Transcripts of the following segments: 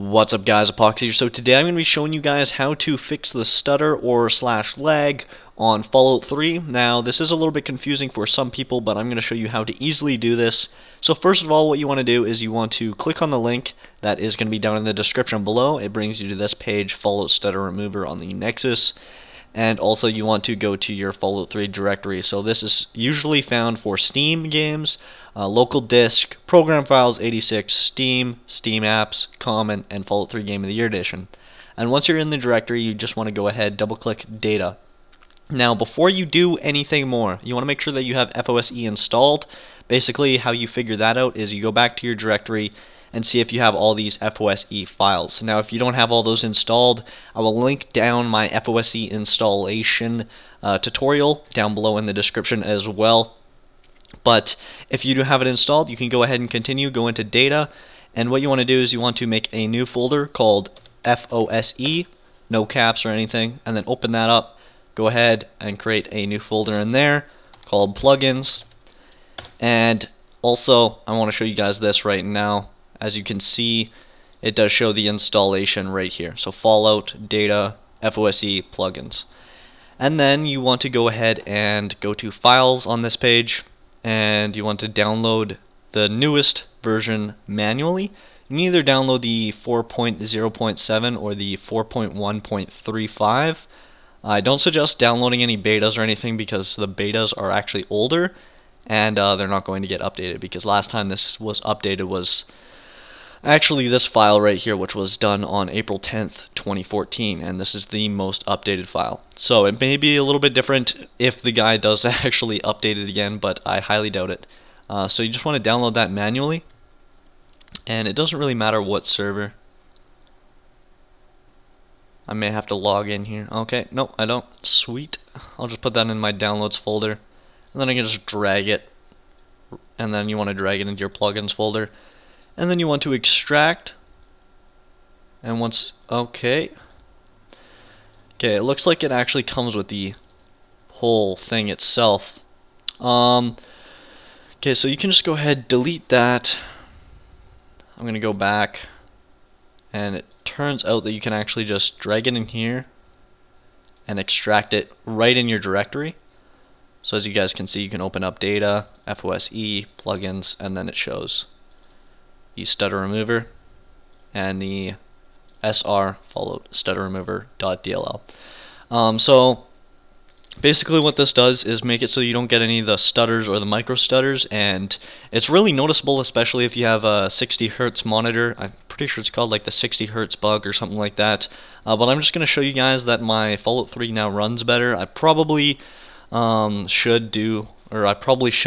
What's up guys, Apoqsi here. So today I'm going to be showing you guys how to fix the stutter or slash lag on Fallout 3. Now this is a little bit confusing for some people, but I'm going to show you how to easily do this. So first of all, what you want to do is you want to click on the link that is going to be down in the description below. It brings you to this page, Fallout Stutter Remover on the Nexus. And also you want to go to your Fallout 3 directory. So this is usually found for Steam games, local disk, program files 86, Steam, Steam apps, common, and Fallout 3 Game of the Year edition. And once you're in the directory, you just want to go ahead, double click data. Now before you do anything more, you want to make sure that you have FOSE installed. Basically how you figure that out is you go back to your directory and see if you have all these FOSE files. Now if you don't have all those installed, I will link down my FOSE installation tutorial down below in the description as well. But if you do have it installed, you can go ahead and continue, go into data, and what you want to do is you want to make a new folder called FOSE, no caps or anything, and then open that up, go ahead and create a new folder in there called plugins. And also I want to show you guys this right now. As you can see, it does show the installation right here. So Fallout, data, FOSE, plugins. And then you want to go ahead and go to files on this page, and you want to download the newest version manually. You can either download the 4.0.7 or the 4.1.35. I don't suggest downloading any betas or anything because the betas are actually older, and they're not going to get updated because last time this was updated was actually this file right here, which was done on April 10th, 2014, and this is the most updated file. So it may be a little bit different if the guy does actually update it again, but I highly doubt it. So you just want to download that manually, and it doesn't really matter what server. I may have to log in here. Okay, no, I don't. Sweet. I'll just put that in my downloads folder, and then I can just drag it, and then you want to drag it into your plugins folder. And then you want to extract, and once okay, it looks like it actually comes with the whole thing itself. Okay, so you can just go ahead, delete that. I'm gonna go back, and it turns out that you can actually just drag it in here and extract it right in your directory. So as you guys can see, you can open up data, FOSE, plugins, and then it shows the stutter remover and the SR followed stutter remover.dll. So basically what this does is make it so you don't get any of the stutters or the micro stutters, and it's really noticeable, especially if you have a 60 hertz monitor. I'm pretty sure it's called like the 60 hertz bug or something like that, but I'm just going to show you guys that my Fallout 3 now runs better. I probably should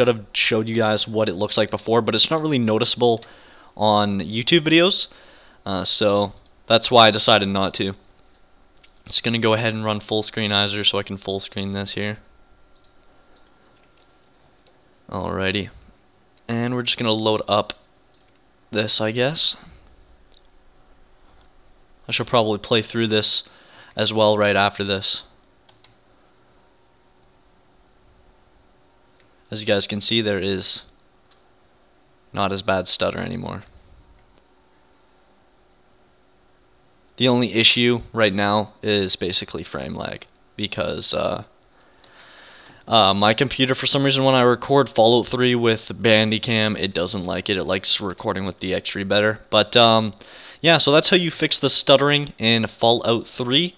have showed you guys what it looks like before, but it's not really noticeable on YouTube videos, so that's why I decided not to. I'm just gonna go ahead and run full screenizer so I can full screen this here. Alrighty, and we're just gonna load up this, I guess. I should probably play through this as well right after this. As you guys can see, there is not as bad stutter anymore. The only issue right now is basically frame lag, because my computer, for some reason, when I record Fallout 3 with Bandicam, it doesn't like it. It likes recording with the X3 better. But yeah, so that's how you fix the stuttering in Fallout 3.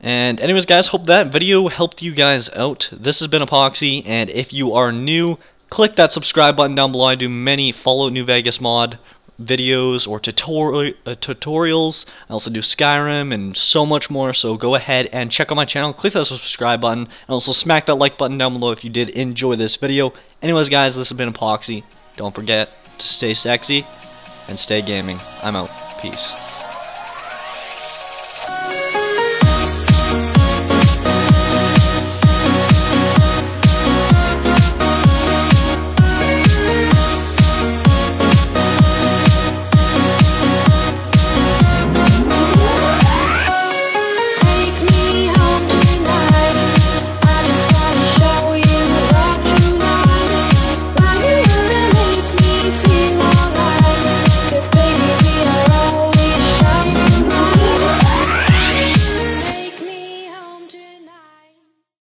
And anyways guys, hope that video helped you guys out. This has been Apoqsi, and if you are new, click that subscribe button down below. I do many Fallout New Vegas mod videos or tutorials. I also do Skyrim and so much more, so go ahead and check out my channel, click that subscribe button, and also smack that like button down below if you did enjoy this video. Anyways guys, this has been Apoqsi. Don't forget to stay sexy and stay gaming. I'm out. Peace.